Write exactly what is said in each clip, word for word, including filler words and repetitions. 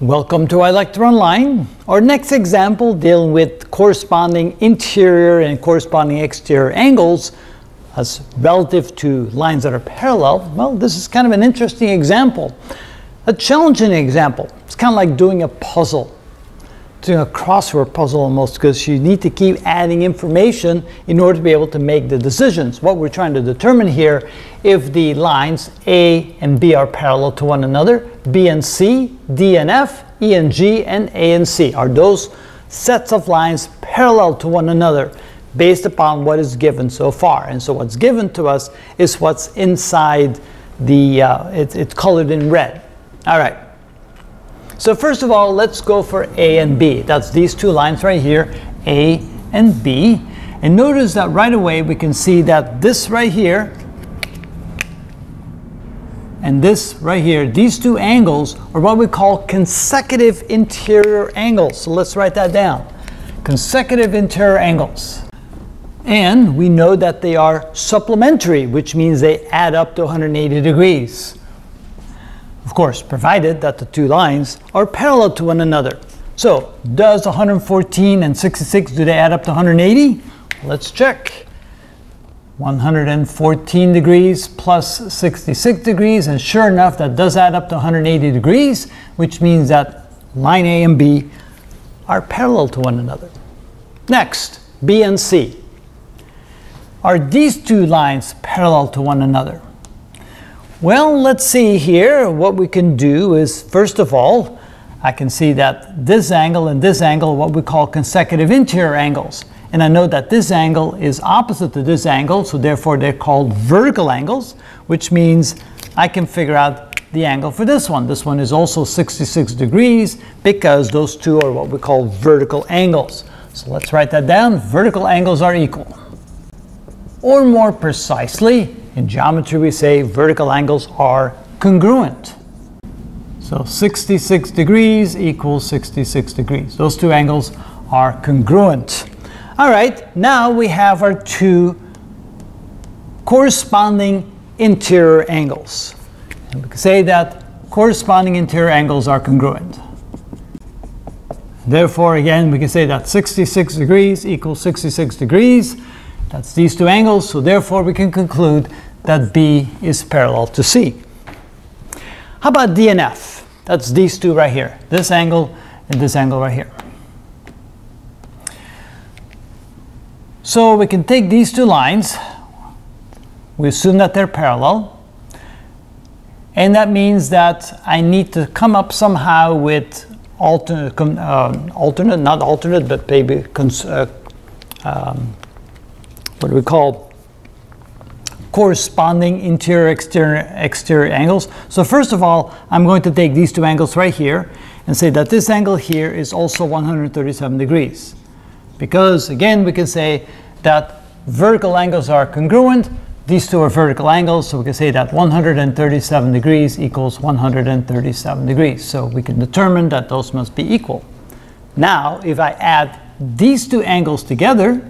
Welcome to iLectureOnline. Our next example dealing with corresponding interior and corresponding exterior angles as relative to lines that are parallel. Well, this is kind of an interesting example, a challenging example. It's kind of like doing a puzzle, doing a crossword puzzle almost, because you need to keep adding information in order to be able to make the decisions. What we're trying to determine here, if the lines A and B are parallel to one another, B and C, D and F, E and G, and A and C. Are those sets of lines parallel to one another based upon what is given so far? And so what's given to us is what's inside the, uh, it, it's colored in red. All right. So first of all, let's go for A and B. That's these two lines right here, A and B. And notice that right away we can see that this right here and this right here, these two angles are what we call consecutive interior angles. So let's write that down. Consecutive interior angles. And we know that they are supplementary, which means they add up to one hundred eighty degrees. Of course, provided that the two lines are parallel to one another. So does one hundred fourteen and sixty-six, do they add up to one hundred eighty? Let's check. one hundred fourteen degrees plus sixty-six degrees, and sure enough that does add up to one hundred eighty degrees, which means that line A and B are parallel to one another. Next, B and C. Are these two lines parallel to one another? Well, let's see here. What we can do is, first of all, I can see that this angle and this angle are what we call consecutive interior angles. And I know that this angle is opposite to this angle, so therefore they're called vertical angles, which means I can figure out the angle for this one. This one is also sixty-six degrees because those two are what we call vertical angles. So let's write that down. Vertical angles are equal. Or more precisely, in geometry we say vertical angles are congruent. So sixty-six degrees equals sixty-six degrees. Those two angles are congruent. All right, now we have our two corresponding interior angles. And we can say that corresponding interior angles are congruent. Therefore, again, we can say that sixty-six degrees equals sixty-six degrees. That's these two angles, so therefore we can conclude that B is parallel to C. How about D and F? That's these two right here, this angle and this angle right here. So we can take these two lines, we assume that they're parallel, and that means that I need to come up somehow with alternate, um, alternate not alternate, but maybe, uh, um, what do we call, corresponding interior exterior, exterior angles. So first of all, I'm going to take these two angles right here and say that this angle here is also one hundred thirty-seven degrees. Because, again, we can say that vertical angles are congruent. These two are vertical angles, so we can say that one hundred thirty-seven degrees equals one hundred thirty-seven degrees. So we can determine that those must be equal. Now, if I add these two angles together,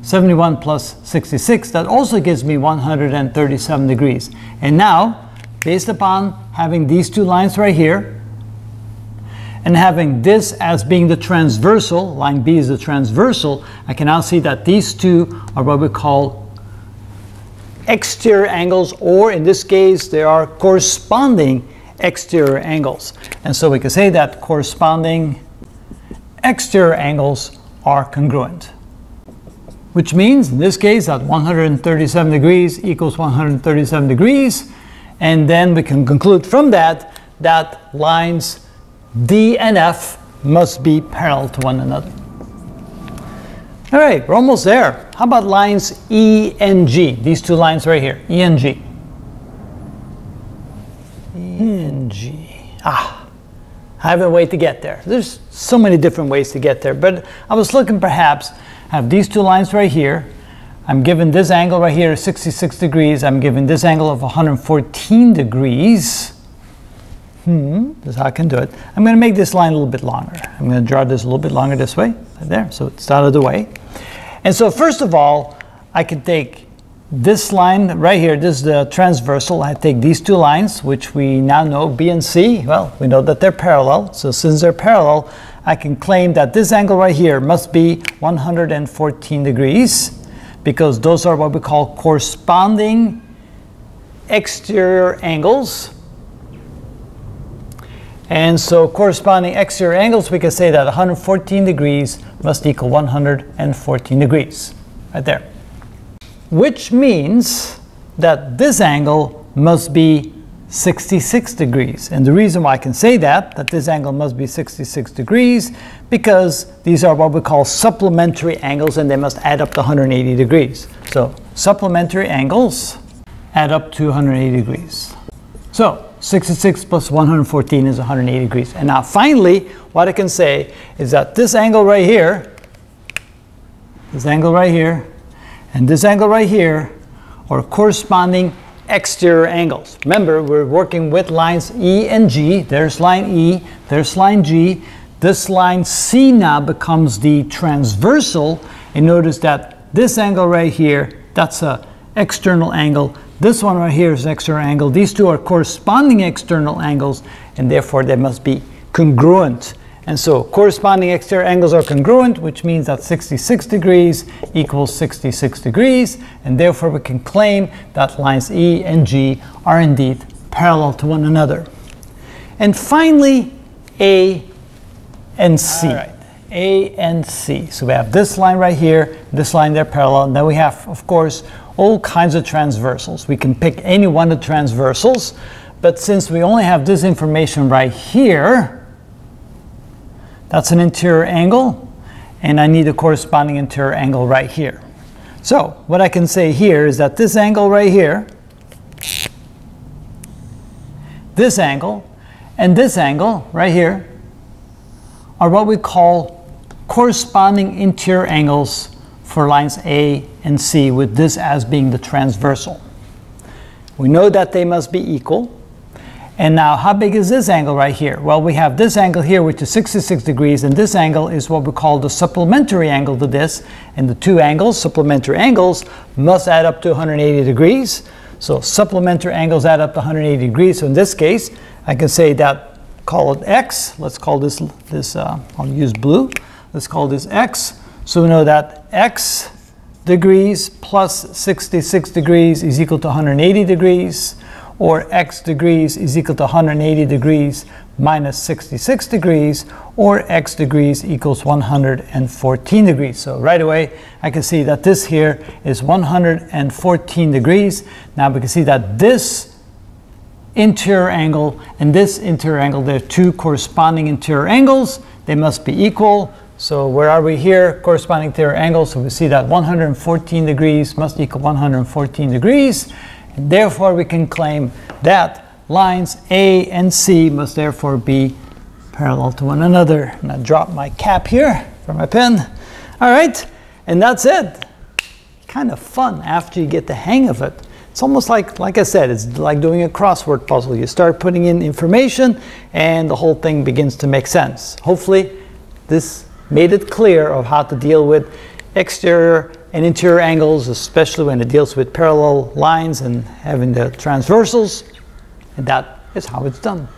seventy-one plus sixty-six, that also gives me one hundred thirty-seven degrees. And now, based upon having these two lines right here, and having this as being the transversal, line B is the transversal, I can now see that these two are what we call exterior angles, or in this case, they are corresponding exterior angles. And so we can say that corresponding exterior angles are congruent. Which means, in this case, that one hundred thirty-seven degrees equals one hundred thirty-seven degrees. And then we can conclude from that, that lines D and F must be parallel to one another. All right, we're almost there. How about lines E and G? These two lines right here, E and G. E and G. Ah, I have a way to get there. There's so many different ways to get there, but I was looking perhaps, I have these two lines right here. I'm given this angle right here, sixty-six degrees. I'm given this angle of one hundred fourteen degrees. Hmm, that's how I can do it. I'm going to make this line a little bit longer. I'm going to draw this a little bit longer this way, right there, so it's out of the way. And so first of all, I can take This line right here, this is the transversal. I take these two lines, which we now know, B and C, well, we know that they're parallel. So since they're parallel, I can claim that this angle right here must be one hundred fourteen degrees, because those are what we call corresponding exterior angles. And so corresponding exterior angles, we can say that one hundred fourteen degrees must equal one hundred fourteen degrees, right there. Which means that this angle must be sixty-six degrees. And the reason why I can say that, that this angle must be sixty-six degrees, because these are what we call supplementary angles, and they must add up to one hundred eighty degrees. So supplementary angles add up to one hundred eighty degrees. So sixty-six plus one hundred fourteen is one hundred eighty degrees. And now finally, what I can say is that this angle right here, this angle right here, and this angle right here are corresponding exterior angles. Remember, we're working with lines E and G. There's line E, there's line G. This line C now becomes the transversal. And notice that this angle right here, that's an external angle. This one right here is an external angle. These two are corresponding external angles, and therefore they must be congruent. And so corresponding exterior angles are congruent, which means that sixty-six degrees equals sixty-six degrees, and therefore we can claim that lines E and G are indeed parallel to one another. And finally, A and C. All right. A and C. So we have this line right here, this line there parallel, and then we have, of course, all kinds of transversals. We can pick any one of the transversals, but since we only have this information right here, that's an interior angle, and I need a corresponding interior angle right here. So what I can say here is that this angle right here, this angle, and this angle right here are what we call corresponding interior angles for lines A and C, with this as being the transversal. We know that they must be equal. And now, how big is this angle right here? Well, we have this angle here, which is sixty-six degrees, and this angle is what we call the supplementary angle to this. And the two angles, supplementary angles, must add up to one hundred eighty degrees. So supplementary angles add up to one hundred eighty degrees. So in this case, I can say that, call it X. Let's call this, this uh, I'll use blue. Let's call this X. So we know that X degrees plus sixty-six degrees is equal to one hundred eighty degrees. Or X degrees is equal to one hundred eighty degrees minus sixty-six degrees, or X degrees equals one hundred fourteen degrees. So right away, I can see that this here is one hundred fourteen degrees. Now we can see that this interior angle and this interior angle, they're two corresponding interior angles. They must be equal. So where are we here? Corresponding interior angles. So we see that one hundred fourteen degrees must equal one hundred fourteen degrees. And therefore, we can claim that lines A and C must therefore be parallel to one another. I'm going to drop my cap here for my pen. All right, and that's it. Kind of fun after you get the hang of it. It's almost like, like I said, it's like doing a crossword puzzle. You start putting in information, and the whole thing begins to make sense. Hopefully, this made it clear of how to deal with exterior and interior angles, especially when it deals with parallel lines and having the transversals. And that is how it's done.